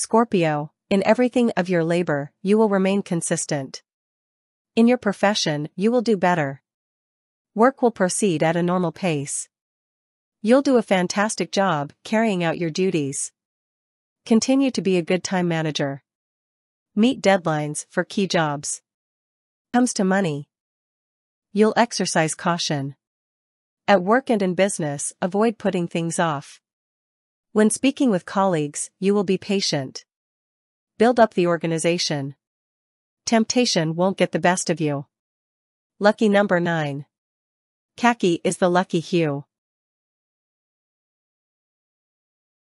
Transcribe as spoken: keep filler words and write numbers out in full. Scorpio, in everything of your labor, you will remain consistent. In your profession, you will do better. Work will proceed at a normal pace. You'll do a fantastic job carrying out your duties. Continue to be a good time manager. Meet deadlines for key jobs. Comes to money. You'll exercise caution. At work and in business, avoid putting things off. When speaking with colleagues, you will be patient. Build up the organization. Temptation won't get the best of you. Lucky number nine. Khaki is the lucky hue.